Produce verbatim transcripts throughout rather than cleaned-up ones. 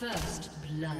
First blood.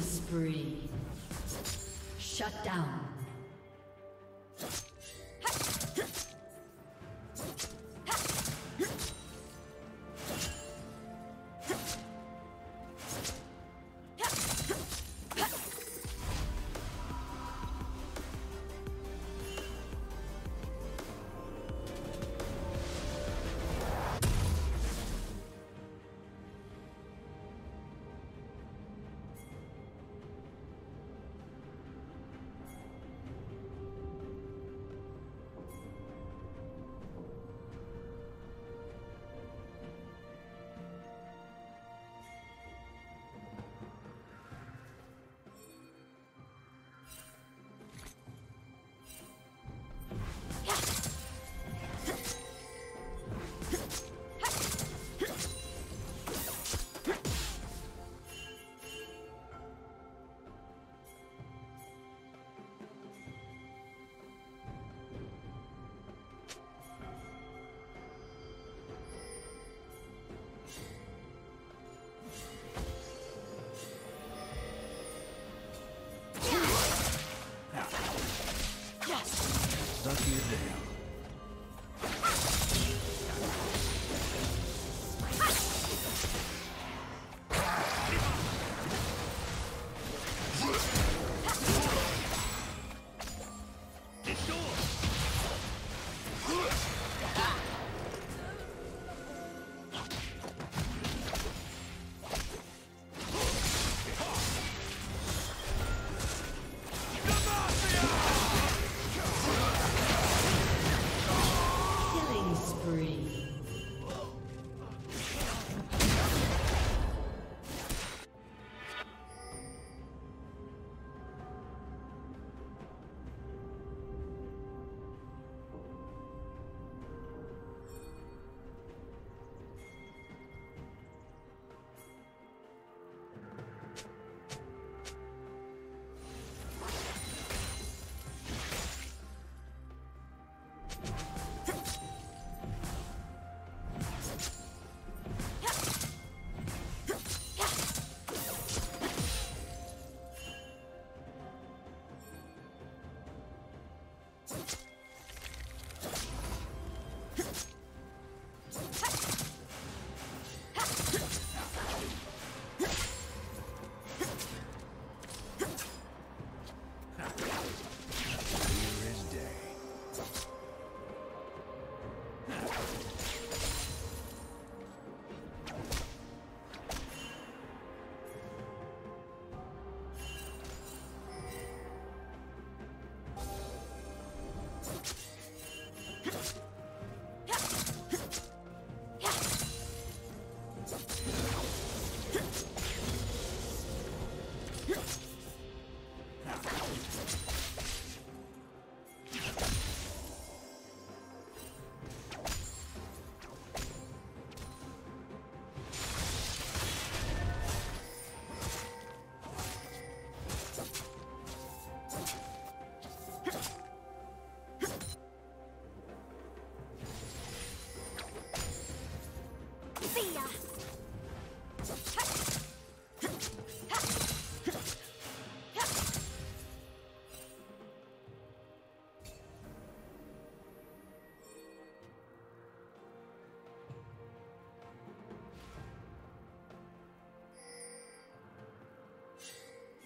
Spree. Shut down. stuck you down.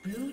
Blue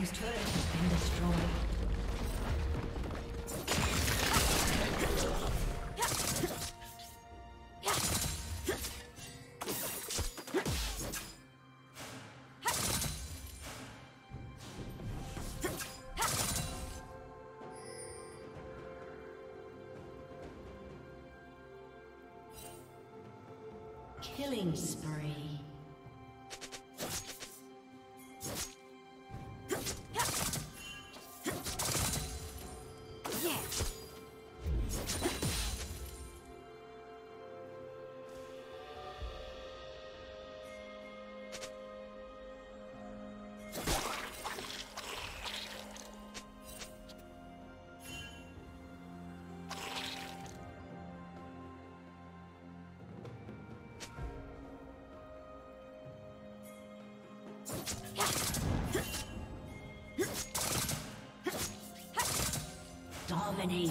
His turret has been destroyed. Killing spree. Dominating.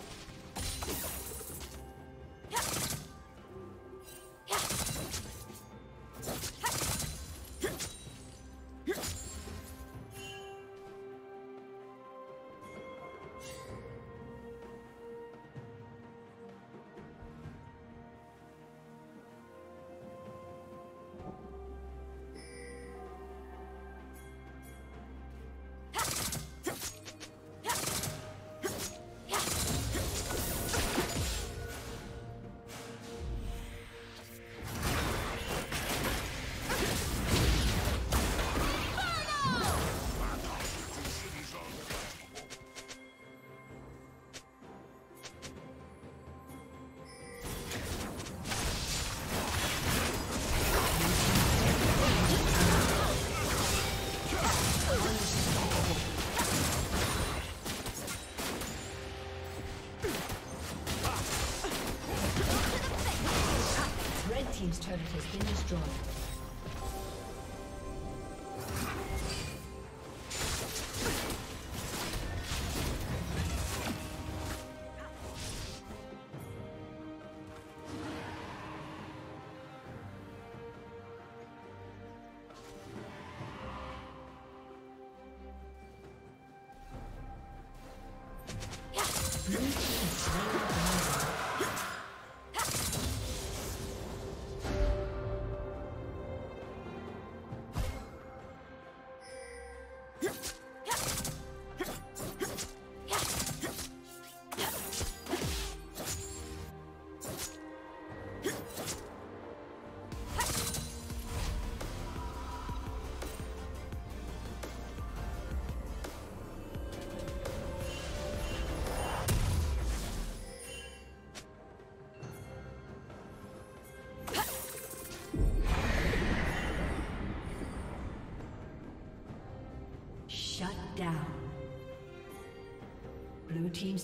Team's turret has been destroyed. Shut down. Blue team's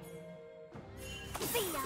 See ya.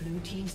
Blue team's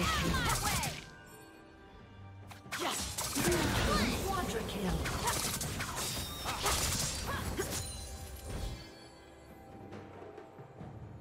Team's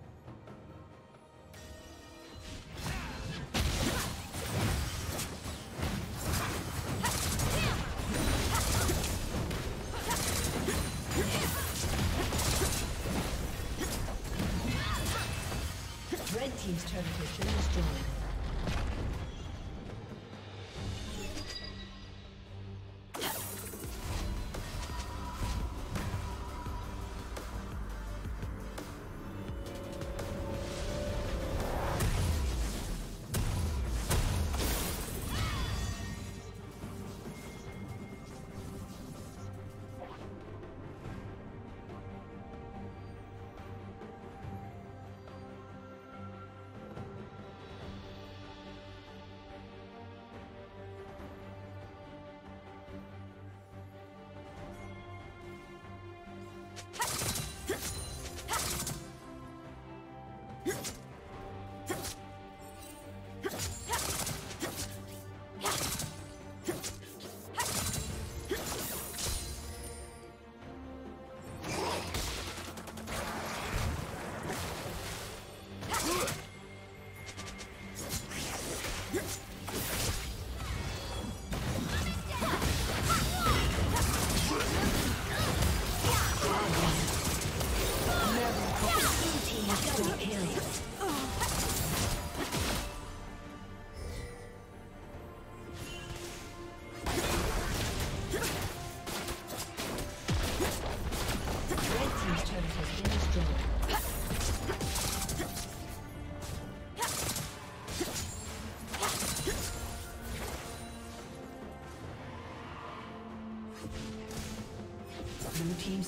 turret has been destroyed. Blue team's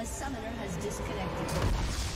A summoner has disconnected.